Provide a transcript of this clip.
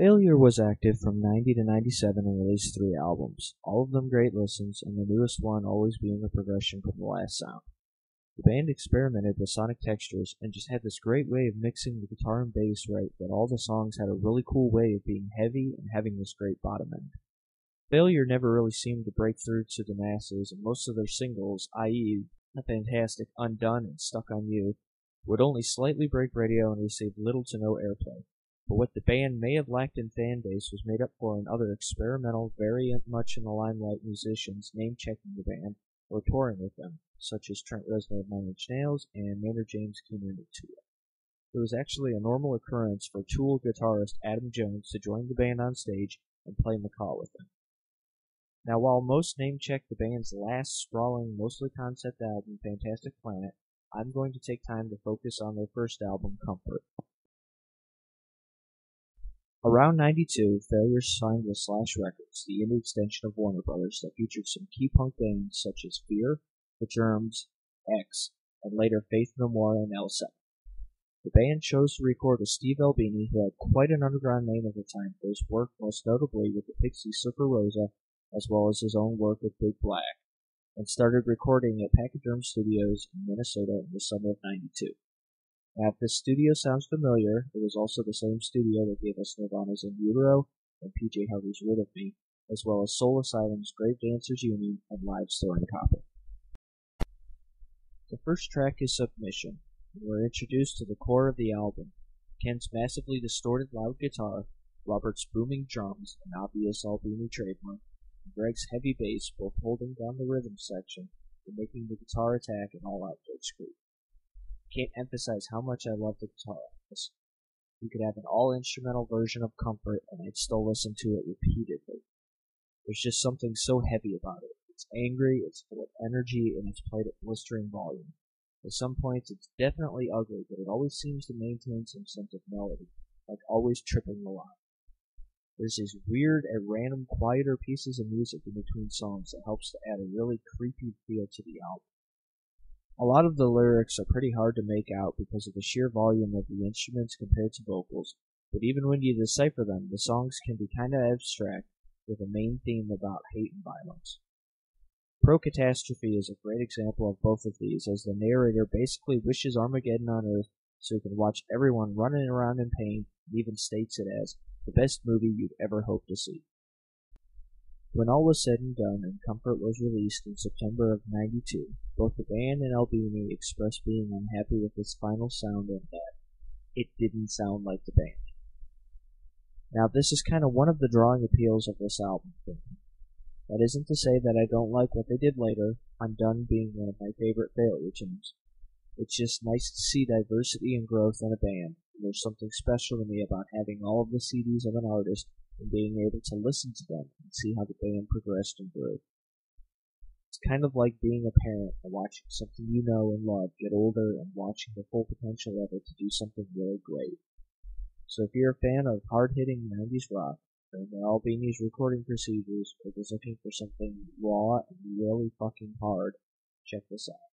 Failure was active from 90 to 97 and released 3 albums, all of them great listens, and the newest one always being a progression from the last sound. The band experimented with sonic textures and just had this great way of mixing the guitar and bass right that all the songs had a really cool way of being heavy and having this great bottom end. Failure never really seemed to break through to the masses, and most of their singles, i.e. The Fantastic, Undone, and Stuck on You, would only slightly break radio and received little to no airplay. But what the band may have lacked in fan base was made up for in other experimental, very much in the limelight musicians name-checking the band or touring with them, such as Trent Reznor of Nine Inch Nails and Maynard James Keenan of Tool. It was actually a normal occurrence for Tool guitarist Adam Jones to join the band on stage and play macaw with them. Now, while most name-check the band's last sprawling, mostly concept album, Fantastic Planet, I'm going to take time to focus on their first album, Comfort. Around 92, Failure signed with Slash Records, the indie extension of Warner Brothers that featured some key punk bands such as Fear, The Germs, X, and later Faith No More and L7. The band chose to record with Steve Albini, who had quite an underground name at the time for his work, most notably with the Pixies' Supergrass, as well as his own work with Big Black, and started recording at Pachyderm Studios in Minnesota in the summer of 92. Now, if this studio sounds familiar, it was also the same studio that gave us Nirvana's In Utero and PJ Harvey's Rid of Me, as well as Soul Asylum's Grave Dancers Union and Live's Throwing Copper. The first track is Submission, and we're introduced to the core of the album, Ken's massively distorted loud guitar, Robert's booming drums, an obvious Albini trademark, and Greg's heavy bass, both holding down the rhythm section and making the guitar attack an all-out blitzkrieg. Can't emphasize how much I love the guitar on this. You could have an all-instrumental version of Comfort, and I'd still listen to it repeatedly. There's just something so heavy about it. It's angry, it's full of energy, and it's played at blistering volume. At some points, it's definitely ugly, but it always seems to maintain some sense of melody, like always tripping the line. There's these weird and random quieter pieces of music in between songs that helps to add a really creepy feel to the album. A lot of the lyrics are pretty hard to make out because of the sheer volume of the instruments compared to vocals, but even when you decipher them, the songs can be kind of abstract, with a main theme about hate and violence. Pro Catastrophe is a great example of both of these, as the narrator basically wishes Armageddon on Earth so he can watch everyone running around in pain, and even states it as the best movie you'd ever hope to see. When all was said and done and Comfort was released in September of 92, both the band and Albini expressed being unhappy with its final sound and that it didn't sound like the band. Now, this is kind of one of the drawing appeals of this album for me. That isn't to say that I don't like what they did later, Undone being one of my favorite Failure tunes. It's just nice to see diversity and growth in a band, and there's something special to me about having all of the CDs of an artist and being able to listen to them and see how the band progressed and grew. It's kind of like being a parent and watching something you know and love get older and watching the full potential of it to do something really great. So if you're a fan of hard-hitting 90s rock, or the Albini's recording procedures, or just looking for something raw and really fucking hard, check this out.